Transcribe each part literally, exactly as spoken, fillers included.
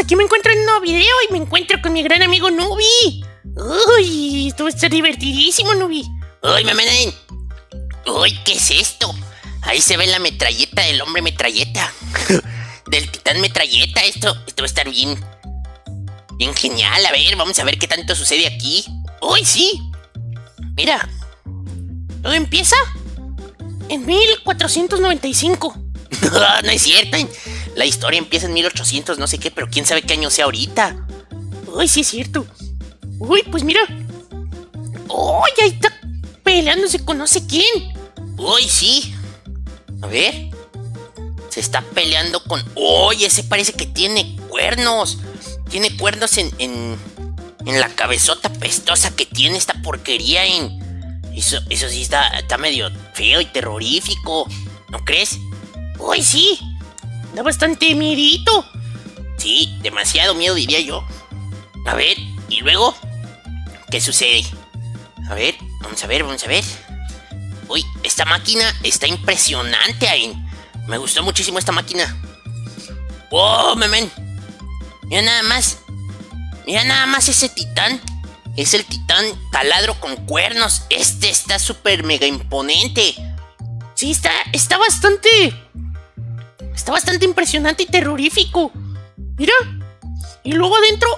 aquí me encuentro en un nuevo video y me encuentro con mi gran amigo Nubi. Uy, esto va a estar divertidísimo, Nubi. Uy, mamá. Uy, ¿qué es esto? Ahí se ve la metralleta del hombre metralleta. Del titán metralleta, esto. Esto va a estar bien. Bien genial. A ver, vamos a ver qué tanto sucede aquí. Uy, sí. Mira. Todo empieza en mil cuatrocientos noventa y cinco. No, no es cierto. La historia empieza en mil ochocientos, no sé qué, pero quién sabe qué año sea ahorita. Uy, sí es cierto. Uy, pues mira. Uy, ahí está peleándose con no sé quién. Uy, sí. A ver. Se está peleando con... Uy, ese parece que tiene cuernos. Tiene cuernos en, en, en la cabezota pestosa que tiene esta porquería en... Eso, eso sí está, está medio feo y terrorífico, ¿no crees? ¡Uy, sí! Da bastante miedito. Sí, demasiado miedo diría yo. A ver, y luego, ¿qué sucede? A ver, vamos a ver, vamos a ver. Uy, esta máquina está impresionante, Ain. Me gustó muchísimo esta máquina. ¡Wow, mamen! Mira nada más. Mira nada más ese titán. Es el titán taladro con cuernos. Este está súper mega imponente. Sí, está, está bastante... Está bastante impresionante y terrorífico. Mira. Y luego adentro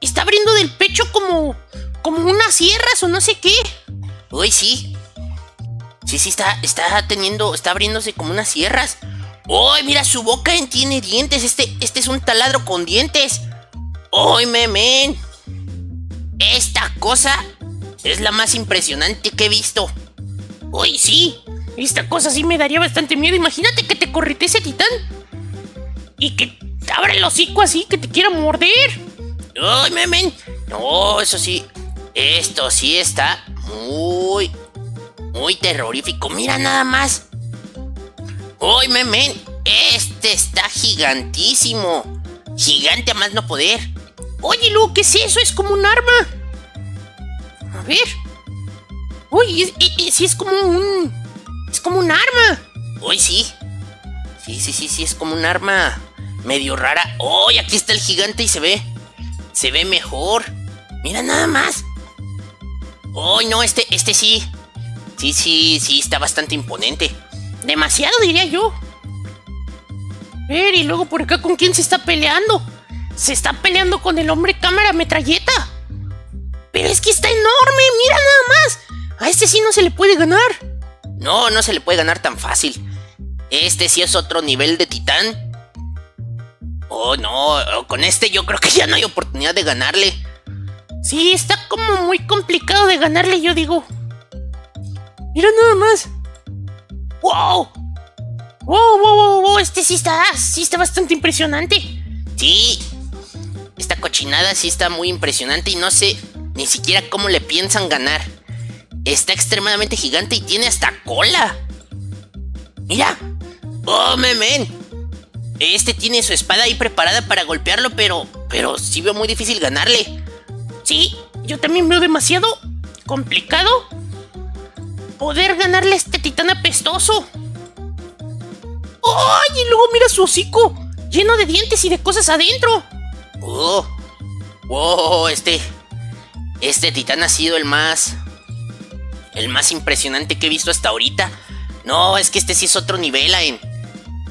está abriendo del pecho como... Como unas sierras o no sé qué. Uy, sí. Sí, sí, está, está teniendo... Está abriéndose como unas sierras. Uy, mira, su boca tiene dientes. Este, este es un taladro con dientes. Uy, memen. Esta cosa es la más impresionante que he visto. Uy, sí. Esta cosa sí me daría bastante miedo. Imagínate que te correte ese titán. Y que te abra el hocico así, que te quiera morder. Uy, memen. No, eso sí. Esto sí está muy, muy terrorífico. Mira nada más. Uy, memen. Este está gigantísimo. Gigante a más no poder. Oye, Luke, ¿qué es eso? Es como un arma. A ver. Uy, sí, es como un... Es como un arma. Uy, sí. Sí, sí, sí, sí, es como un arma medio rara. Uy, aquí está el gigante y se ve. Se ve mejor. Mira nada más. Uy, no, este, este sí. Sí, sí, sí, está bastante imponente. Demasiado, diría yo. A ver, y luego por acá, ¿con quién se está peleando? Se está peleando con el hombre cámara metralleta. Pero es que está enorme. Mira nada más. A este sí no se le puede ganar. No, no se le puede ganar tan fácil. Este sí es otro nivel de titán. Oh, no. Con este yo creo que ya no hay oportunidad de ganarle. Sí, está como muy complicado de ganarle, yo digo. Mira nada más. ¡Wow! ¡Wow, wow, wow, wow! Este sí está, sí está bastante impresionante. Sí, esta cochinada sí está muy impresionante y no sé ni siquiera cómo le piensan ganar. Está extremadamente gigante y tiene hasta cola. Mira. ¡Oh, memen! Este tiene su espada ahí preparada para golpearlo, pero, pero sí veo muy difícil ganarle. Sí, yo también veo demasiado complicado poder ganarle a este titán apestoso. ¡Ay! ¡Oh! Y luego mira su hocico. Lleno de dientes y de cosas adentro. Oh, oh, este, este titán ha sido el más, el más impresionante que he visto hasta ahorita. No, es que este sí es otro nivel, Ain.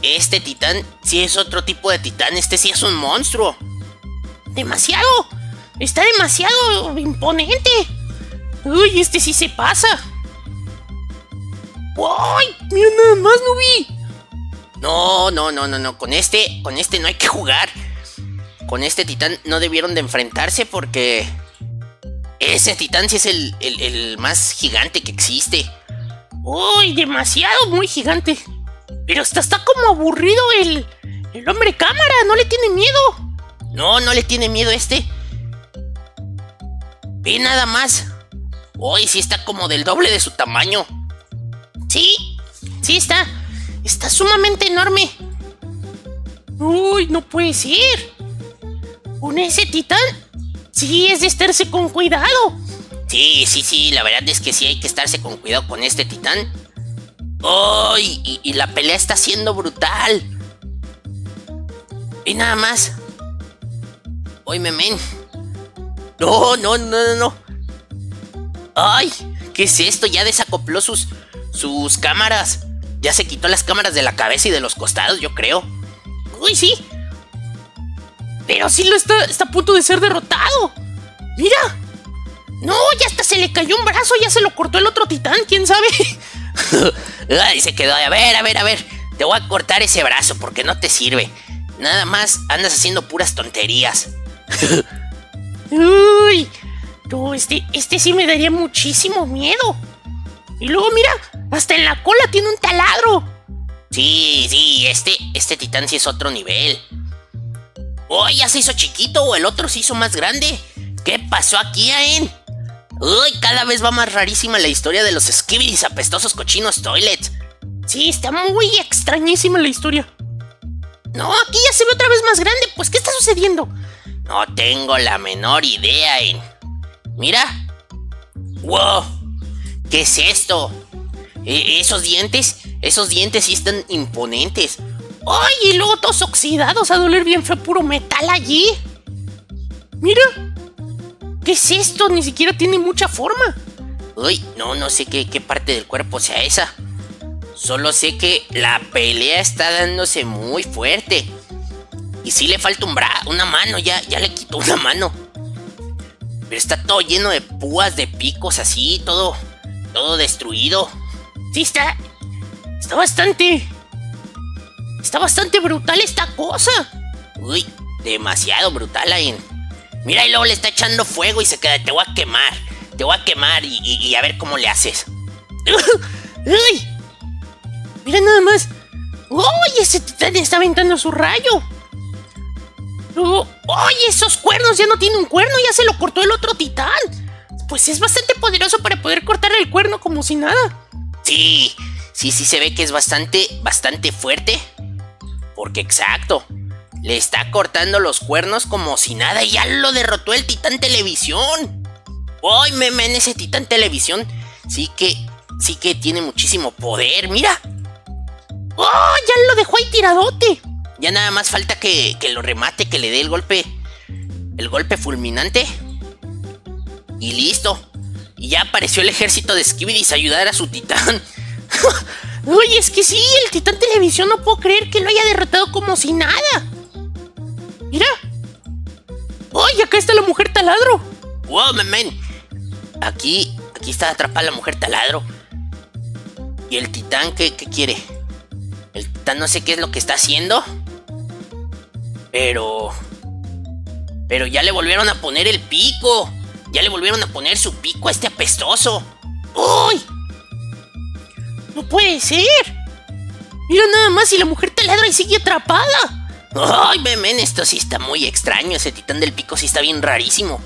Este titán sí es otro tipo de titán. Este sí es un monstruo. Demasiado, está demasiado imponente. Uy, este sí se pasa. Uy, mira nada más, Nubi. No, no, no, no, no, con este, con este no hay que jugar. Con este titán no debieron de enfrentarse porque... Ese titán sí es el, el, el más gigante que existe. Uy, demasiado muy gigante. Pero hasta está como aburrido el, el hombre cámara, no le tiene miedo. No, no le tiene miedo este. Ve nada más. Uy, sí está como del doble de su tamaño. Sí, sí está. Está sumamente enorme. Uy, no puede ser. Con ese titán sí es de estarse con cuidado. Sí, sí, sí, la verdad es que sí hay que estarse con cuidado con este titán. Uy, oh, y, y la pelea está siendo brutal. Y nada más. Oíme, men. No, no, no, no, no. Ay, ¿qué es esto? Ya desacopló sus, sus cámaras. Ya se quitó las cámaras de la cabeza y de los costados, yo creo. Uy, sí. Pero sí lo está, está a punto de ser derrotado. Mira. No, ya hasta se le cayó un brazo. Ya se lo cortó el otro titán, quién sabe. Ay, se quedó. A ver, a ver, a ver. Te voy a cortar ese brazo porque no te sirve. Nada más andas haciendo puras tonterías. Uy. No, este, este sí me daría muchísimo miedo. Y luego mira, hasta en la cola tiene un taladro. Sí, sí, este, este titán sí es otro nivel. Oh, ya se hizo chiquito o el otro se hizo más grande. ¿Qué pasó aquí, Aen? Uy, cada vez va más rarísima la historia de los skibidis apestosos cochinos toilets. Sí, está muy extrañísima la historia. No, aquí ya se ve otra vez más grande. Pues, ¿qué está sucediendo? No tengo la menor idea, Aen. Mira. ¡Wow! ¿Qué es esto? Eh, esos dientes, esos dientes sí están imponentes. ¡Ay! Y luego todos oxidados, a doler bien fue puro metal allí. Mira. ¿Qué es esto? Ni siquiera tiene mucha forma. Uy, no, no sé qué, qué parte del cuerpo sea esa. Solo sé que la pelea está dándose muy fuerte. Y sí le falta un bra, una mano, ya, ya le quitó una mano. Pero está todo lleno de púas, de picos, así, todo, todo destruido. Sí, está, está bastante, está bastante brutal esta cosa. Uy, demasiado brutal, Aen. Mira, y luego le está echando fuego y se queda, te voy a quemar, te voy a quemar y, y, y a ver cómo le haces. Uy, mira nada más. Uy, ese titán está aventando su rayo. ¡Uy! Esos cuernos, ya no tiene un cuerno, ya se lo cortó el otro titán. Pues es bastante poderoso para poder cortar el cuerno como si nada. Sí, sí, sí se ve que es bastante, bastante fuerte. Porque exacto, le está cortando los cuernos como si nada y ya lo derrotó el titán televisión. ¡Ay, meme! En ese titán televisión sí que, sí que tiene muchísimo poder, mira. ¡Oh! Ya lo dejó ahí tiradote. Ya nada más falta que, que lo remate, que le dé el golpe, el golpe fulminante. Y listo. Y ya apareció el ejército de skibidis a ayudar a su titán. Uy, es que sí, el titán televisión no puedo creer que lo haya derrotado como si nada. Mira. Uy, acá está la mujer taladro. Wow, man, man. Aquí, aquí está atrapada la mujer taladro. ¿Y el titán qué, qué quiere? El titán no sé qué es lo que está haciendo. Pero... Pero ya le volvieron a poner el pico. Ya le volvieron a poner su pico a este apestoso. ¡Uy! ¡No puede ser! Mira nada más y la mujer taladra y sigue atrapada. ¡Ay, men! Esto sí está muy extraño. Ese titán del pico sí está bien rarísimo.